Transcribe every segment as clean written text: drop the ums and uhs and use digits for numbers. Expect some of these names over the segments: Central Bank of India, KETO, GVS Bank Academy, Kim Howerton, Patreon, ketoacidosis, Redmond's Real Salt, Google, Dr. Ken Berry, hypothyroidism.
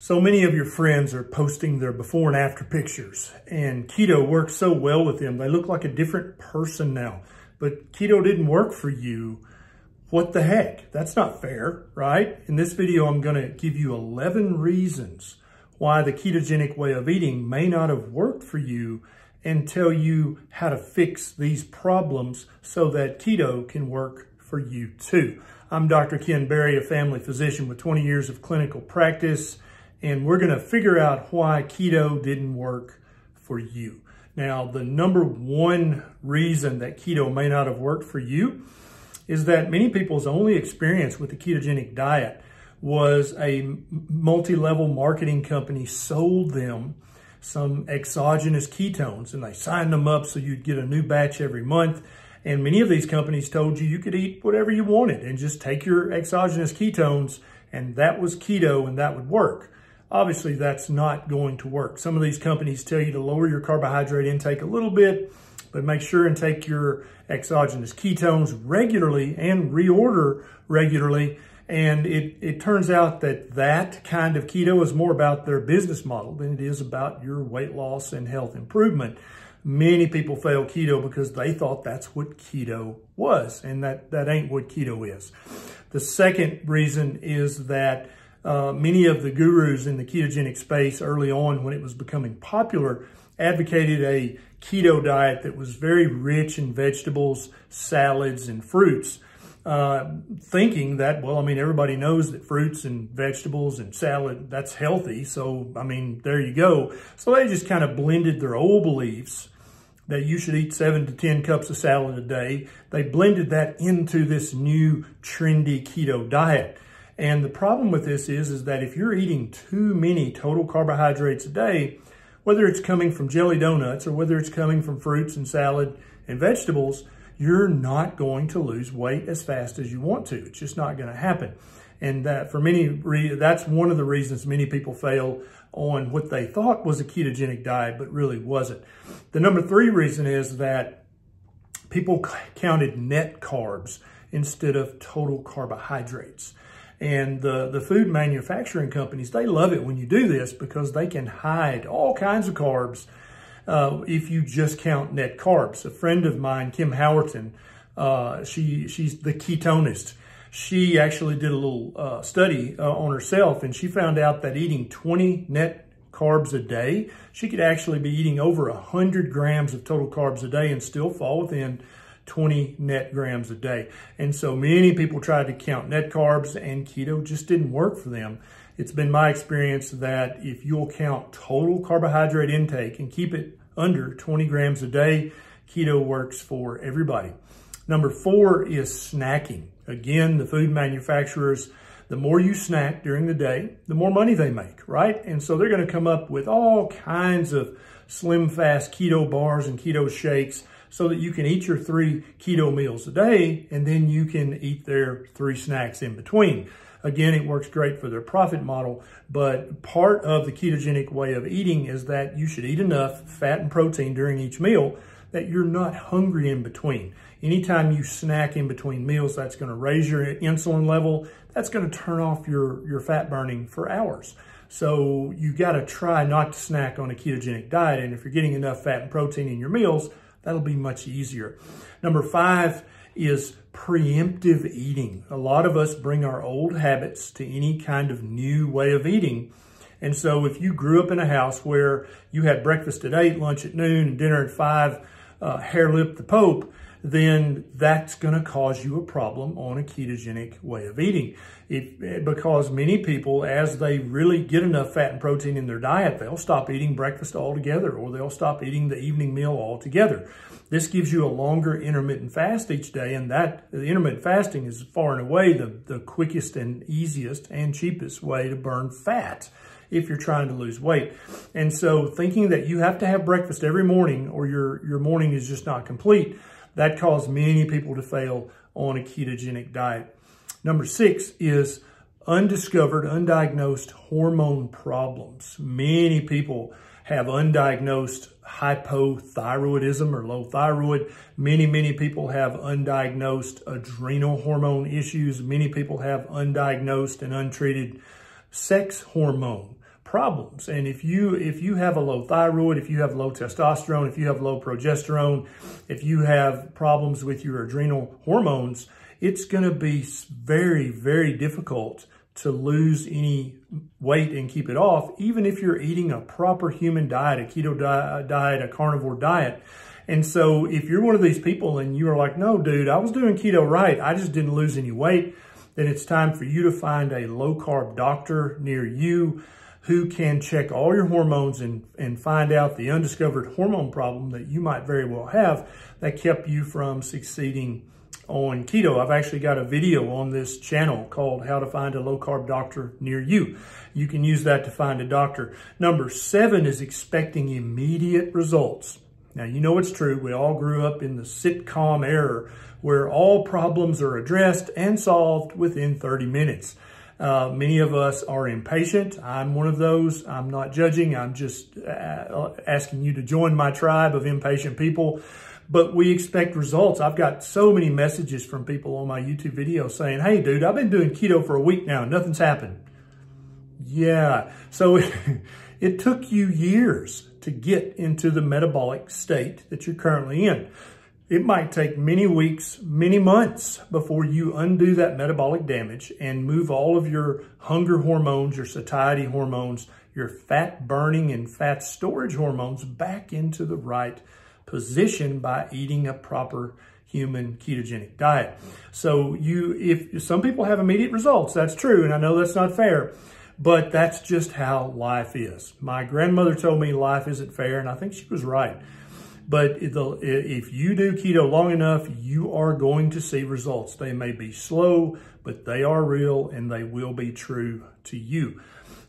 So many of your friends are posting their before and after pictures, and keto works so well with them. They look like a different person now, but keto didn't work for you. What the heck? That's not fair, right? In this video, I'm going to give you 11 reasons why the ketogenic way of eating may not have worked for you and tell you how to fix these problems so that keto can work for you too. I'm Dr. Ken Berry, a family physician with 20 years of clinical practice, and we're going to figure out why keto didn't work for you. Now, the number one reason that keto may not have worked for you is that many people's only experience with the ketogenic diet was a multi-level marketing company sold them some exogenous ketones, and they signed them up so you'd get a new batch every month. And many of these companies told you you could eat whatever you wanted and just take your exogenous ketones, and that was keto, and that would work. Obviously, that's not going to work. Some of these companies tell you to lower your carbohydrate intake a little bit, but make sure and take your exogenous ketones regularly and reorder regularly. And it turns out that that kind of keto is more about their business model than it is about your weight loss and health improvement. Many people fail keto because they thought that's what keto was, and that ain't what keto is. The second reason is that many of the gurus in the ketogenic space early on, when it was becoming popular, advocated a keto diet that was very rich in vegetables, salads, and fruits, thinking that, well, I mean, everybody knows that fruits and vegetables and salad, that's healthy. So, I mean, there you go. So they just kind of blended their old beliefs that you should eat 7 to 10 cups of salad a day. They blended that into this new trendy keto diet. And the problem with this is that if you're eating too many total carbohydrates a day, whether it's coming from jelly donuts or whether it's coming from fruits and salad and vegetables, you're not going to lose weight as fast as you want to. It's just not going to happen. And that for many, that's one of the reasons many people fail on what they thought was a ketogenic diet, but really wasn't. The number three reason is that people counted net carbs instead of total carbohydrates. And the food manufacturing companies, they love it when you do this because they can hide all kinds of carbs if you just count net carbs. A friend of mine, Kim Howerton, she's the ketonist. She actually did a little study on herself, and she found out that eating 20 net carbs a day, she could actually be eating over 100 grams of total carbs a day and still fall within 20 net grams a day. And so many people tried to count net carbs, and keto just didn't work for them. It's been my experience that if you'll count total carbohydrate intake and keep it under 20 grams a day, keto works for everybody. Number four is snacking. Again, the food manufacturers, the more you snack during the day, the more money they make, right? And so they're going to come up with all kinds of slim fast keto bars and keto shakes so that you can eat your 3 keto meals a day, and then you can eat their 3 snacks in between. Again, it works great for their profit model, but part of the ketogenic way of eating is that you should eat enough fat and protein during each meal that you're not hungry in between. Anytime you snack in between meals, that's going to raise your insulin level. That's going to turn off your fat burning for hours. So you got to try not to snack on a ketogenic diet, and if you're getting enough fat and protein in your meals, that'll be much easier. Number 5 is preemptive eating. A lot of us bring our old habits to any kind of new way of eating. And so if you grew up in a house where you had breakfast at 8, lunch at noon, and dinner at 5, hair lip the Pope, then that's going to cause you a problem on a ketogenic way of eating. Because many people, as they really get enough fat and protein in their diet, they'll stop eating breakfast altogether, or they'll stop eating the evening meal altogether. This gives you a longer intermittent fast each day, and that the intermittent fasting is far and away the quickest and easiest and cheapest way to burn fat if you're trying to lose weight. And so thinking that you have to have breakfast every morning or your morning is just not complete, that caused many people to fail on a ketogenic diet. Number 6 is undiscovered, undiagnosed hormone problems. Many people have undiagnosed hypothyroidism or low thyroid. Many people have undiagnosed adrenal hormone issues. Many people have undiagnosed and untreated sex hormone problems. And if you have a low thyroid, if you have low testosterone, if you have low progesterone, if you have problems with your adrenal hormones, it's going to be very, very difficult to lose any weight and keep it off, even if you're eating a proper human diet, a keto diet, a carnivore diet. And so if you're one of these people and you are like, no, dude, I was doing keto right, I just didn't lose any weight, then it's time for you to find a low-carb doctor near you who can check all your hormones and find out the undiscovered hormone problem that you might very well have that kept you from succeeding on keto. I've actually got a video on this channel called How to Find a Low-Carb Doctor Near You. You can use that to find a doctor. Number 7 is expecting immediate results. Now, you know it's true. We all grew up in the sitcom era where all problems are addressed and solved within 30 minutes. Many of us are impatient. I'm one of those. I'm not judging. I'm just asking you to join my tribe of impatient people. But we expect results. I've got so many messages from people on my YouTube video saying, hey, dude, I've been doing keto for a week now and nothing's happened. Yeah. So it took you years to get into the metabolic state that you're currently in. It might take many weeks, many months before you undo that metabolic damage and move all of your hunger hormones, your satiety hormones, your fat burning and fat storage hormones back into the right position by eating a proper human ketogenic diet. So if some people have immediate results, that's true. And I know that's not fair, but that's just how life is. My grandmother told me life isn't fair, and I think she was right. But if you do keto long enough, you are going to see results. They may be slow, but they are real and they will be true to you.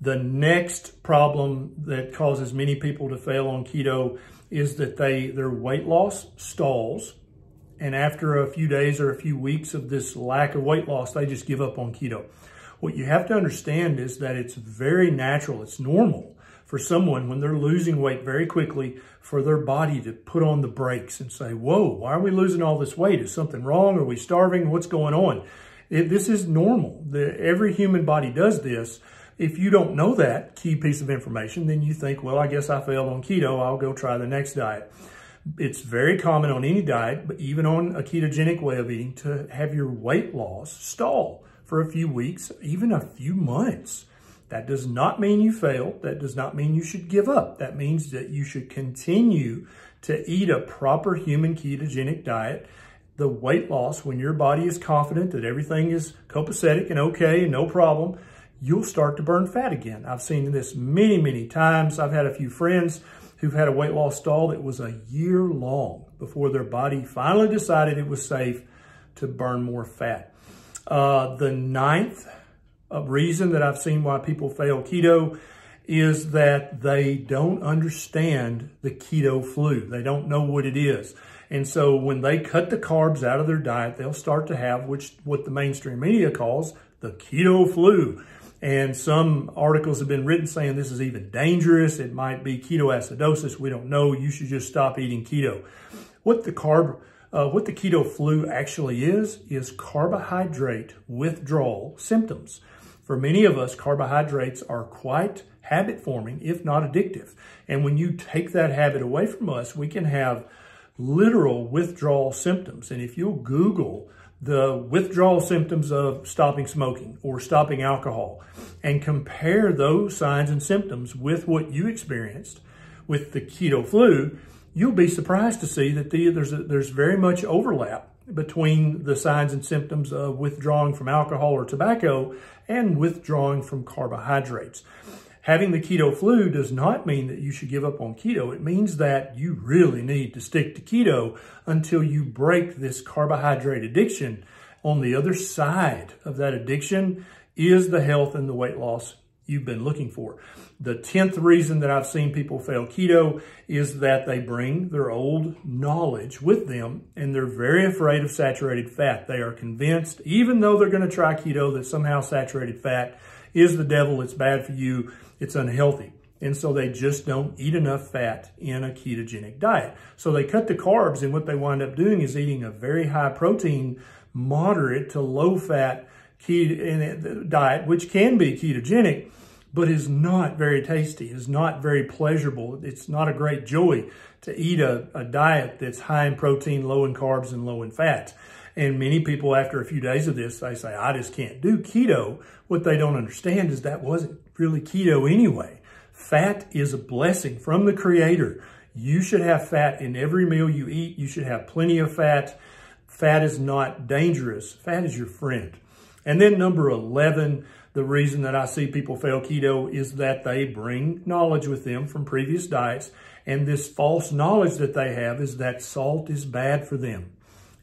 The next problem that causes many people to fail on keto is that their weight loss stalls. And after a few days or a few weeks of this lack of weight loss, they just give up on keto. What you have to understand is that it's very natural. It's normal for someone, when they're losing weight very quickly, for their body to put on the brakes and say, whoa, why are we losing all this weight? Is something wrong? Are we starving? What's going on? This is normal. Every human body does this. If you don't know that key piece of information, then you think, well, I guess I failed on keto. I'll go try the next diet. It's very common on any diet, but even on a ketogenic way of eating, to have your weight loss stall for a few weeks, even a few months. That does not mean you failed. That does not mean you should give up. That means that you should continue to eat a proper human ketogenic diet. The weight loss, when your body is confident that everything is copacetic and okay and no problem, you'll start to burn fat again. I've seen this many, many times. I've had a few friends who've had a weight loss stall that was a year long before their body finally decided it was safe to burn more fat. The ninth reason that I've seen why people fail keto is that they don't understand the keto flu. They don't know what it is. And so when they cut the carbs out of their diet, they'll start to have what the mainstream media calls the keto flu. And some articles have been written saying this is even dangerous. It might be ketoacidosis. We don't know. You should just stop eating keto. What the keto flu actually is carbohydrate withdrawal symptoms. For many of us, carbohydrates are quite habit-forming, if not addictive. And when you take that habit away from us, we can have literal withdrawal symptoms. And if you'll Google the withdrawal symptoms of stopping smoking or stopping alcohol and compare those signs and symptoms with what you experienced with the keto flu, you'll be surprised to see that there's very much overlap between the signs and symptoms of withdrawing from alcohol or tobacco and withdrawing from carbohydrates. Having the keto flu does not mean that you should give up on keto. It means that you really need to stick to keto until you break this carbohydrate addiction. On the other side of that addiction is the health and the weight loss you've been looking for. The 10th reason that I've seen people fail keto is that they bring their old knowledge with them and they're very afraid of saturated fat. They are convinced, even though they're going to try keto, that somehow saturated fat is the devil, it's bad for you, it's unhealthy. And so they just don't eat enough fat in a ketogenic diet. So they cut the carbs, and what they wind up doing is eating a very high protein, moderate to low fat diet, which can be ketogenic, but is not very tasty, is not very pleasurable. It's not a great joy to eat a diet that's high in protein, low in carbs, and low in fats. And many people, after a few days of this, they say, I just can't do keto. What they don't understand is that wasn't really keto anyway. Fat is a blessing from the Creator. You should have fat in every meal you eat. You should have plenty of fat. Fat is not dangerous. Fat is your friend. And then number 11, the reason that I see people fail keto is that they bring knowledge with them from previous diets. And this false knowledge that they have is that salt is bad for them.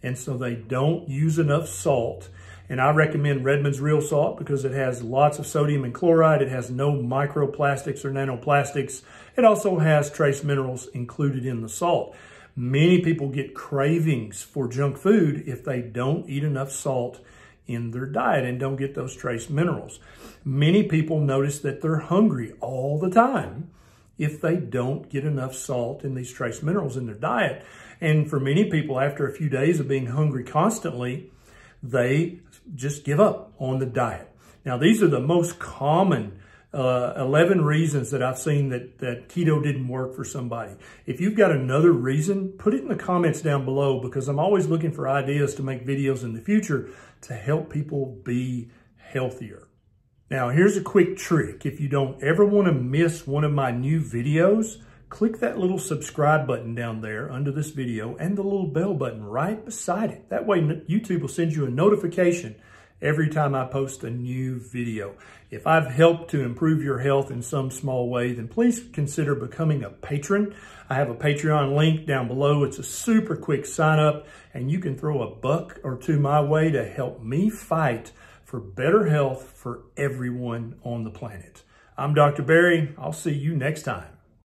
And so they don't use enough salt. And I recommend Redmond's Real Salt because it has lots of sodium and chloride. It has no microplastics or nanoplastics. It also has trace minerals included in the salt. Many people get cravings for junk food if they don't eat enough salt in their diet and don't get those trace minerals. Many people notice that they're hungry all the time if they don't get enough salt and these trace minerals in their diet. And for many people, after a few days of being hungry constantly, they just give up on the diet. Now, these are the most common 11 reasons that I've seen that keto didn't work for somebody. If you've got another reason, put it in the comments down below, because I'm always looking for ideas to make videos in the future to help people be healthier. Now, here's a quick trick. If you don't ever want to miss one of my new videos, click that little subscribe button down there under this video and the little bell button right beside it. That way, YouTube will send you a notification every time I post a new video. If I've helped to improve your health in some small way, then please consider becoming a patron. I have a Patreon link down below. It's a super quick sign up, and you can throw $1 or $2 my way to help me fight for better health for everyone on the planet. I'm Dr. Berry. I'll see you next time.